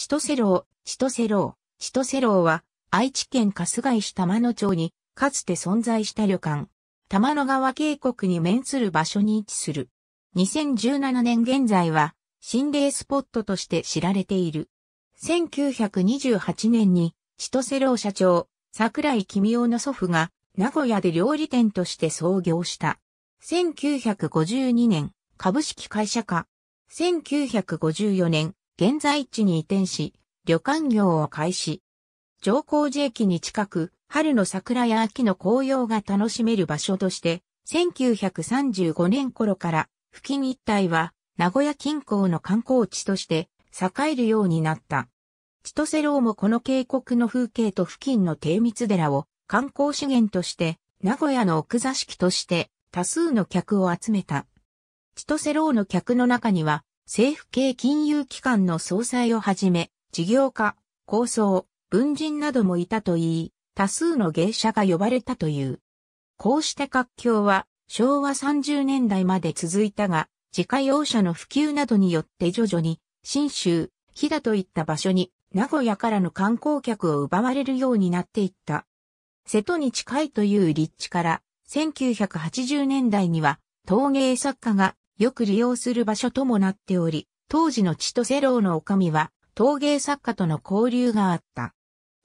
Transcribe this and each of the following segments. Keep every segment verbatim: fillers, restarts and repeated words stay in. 千歳楼、千歳楼、千歳楼は、愛知県春日井市玉野町に、かつて存在した旅館、玉野川渓谷に面する場所に位置する。にせんじゅうななねん現在は、心霊スポットとして知られている。せんきゅうひゃくにじゅうはちねんに、千歳楼社長、桜井公男の祖父が、名古屋で料理店として創業した。せんきゅうひゃくごじゅうにねん、株式会社化。せんきゅうひゃくごじゅうよねん、現在地に移転し、旅館業を開始。乗降寺駅に近く、春の桜や秋の紅葉が楽しめる場所として、せんきゅうひゃくさんじゅうごねん頃から、付近一帯は、名古屋近郊の観光地として、栄えるようになった。千歳楼もこの渓谷の風景と付近の低密寺を、観光資源として、名古屋の奥座敷として、多数の客を集めた。千歳楼の客の中には、政府系金融機関の総裁をはじめ、事業家、高僧、文人などもいたといい、多数の芸者が呼ばれたという。こうして活況は昭和さんじゅうねんだいまで続いたが、自家用車の普及などによって徐々に、信州、飛騨といった場所に、名古屋からの観光客を奪われるようになっていった。瀬戸に近いという立地から、せんきゅうひゃくはちじゅうねんだいには、陶芸作家がよく利用する場所ともなっており、当時の千歳楼の女将は、陶芸作家との交流があった。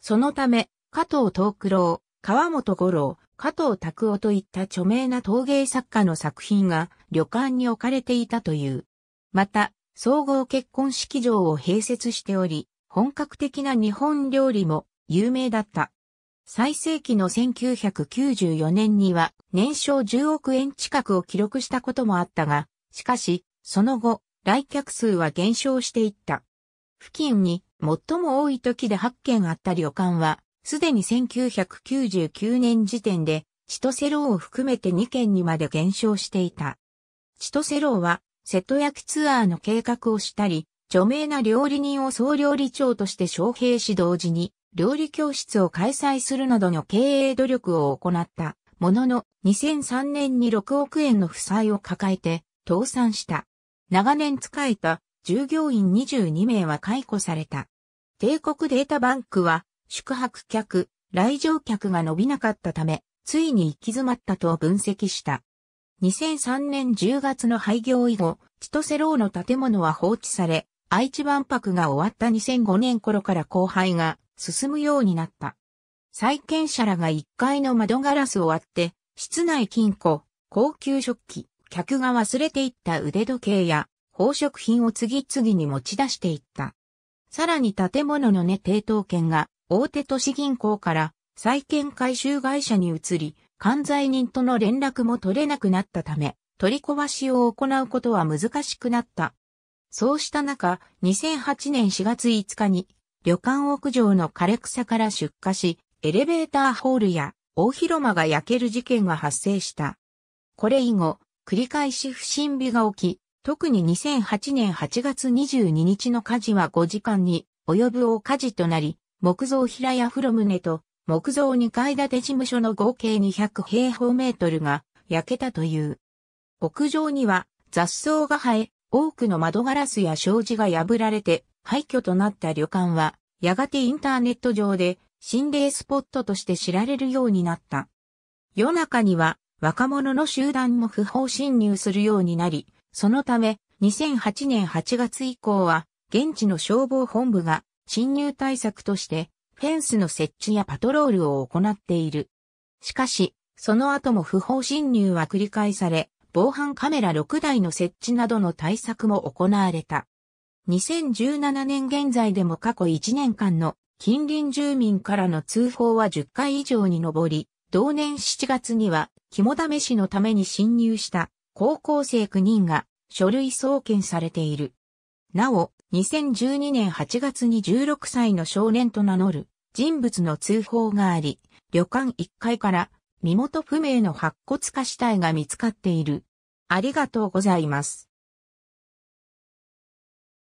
そのため、加藤藤九郎、川本五郎、加藤拓夫といった著名な陶芸作家の作品が旅館に置かれていたという。また、総合結婚式場を併設しており、本格的な日本料理も有名だった。最盛期のせんきゅうひゃくきゅうじゅうよねんには年商じゅうおくえん近くを記録したこともあったが、しかし、その後、来客数は減少していった。付近に最も多い時ではっけんあった旅館は、すでにせんきゅうひゃくきゅうじゅうきゅうねん時点で、千歳楼を含めてにけんにまで減少していた。千歳楼は、瀬戸焼ツアーの計画をしたり、著名な料理人を総料理長として招聘し同時に、料理教室を開催するなどの経営努力を行ったもののにせんさんねんにろくおくえんの負債を抱えて倒産した。長年仕えた従業員にじゅうにめいは解雇された。帝国データバンクは宿泊客、来場客が伸びなかったためついに行き詰まったと分析した。にせんさんねんじゅうがつの廃業以後、千歳楼の建物は放置され、愛知万博が終わったにせんごねん頃から荒廃が進むようになった。債権者らがいっかいの窓ガラスを割って、室内金庫、高級食器、客が忘れていった腕時計や宝飾品を次々に持ち出していった。さらに建物の根抵当権が大手都市銀行から債権回収会社に移り、管財人との連絡も取れなくなったため、取り壊しを行うことは難しくなった。そうした中、にせんはちねんしがついつかに、旅館屋上の枯れ草から出火し、エレベーターホールや大広間が焼ける事件が発生した。これ以後、繰り返し不審火が起き、特ににせんはちねんはちがつにじゅうににちの火事はごじかんに及ぶ大火事となり、木造平屋いちとうと木造にかいだて事務所の合計にひゃくへいほうメートルが焼けたという。屋上には雑草が生え、多くの窓ガラスや障子が破られて、廃墟となった旅館は、やがてインターネット上で心霊スポットとして知られるようになった。夜中には若者の集団も不法侵入するようになり、そのためにせんはちねんはちがつ以降は現地の消防本部が侵入対策としてフェンスの設置やパトロールを行っている。しかし、その後も不法侵入は繰り返され、防犯カメラろくだいの設置などの対策も行われた。にせんじゅうななねん現在でも過去いちねんかんの近隣住民からの通報はじゅっかいいじょうに上り、同年しちがつには肝試しのために侵入した高校生きゅうにんが書類送検されている。なお、にせんじゅうにねんはちがつにじゅうろくさいの少年と名乗る人物の通報があり、旅館いっかいから身元不明の白骨化死体が見つかっている。ありがとうございます。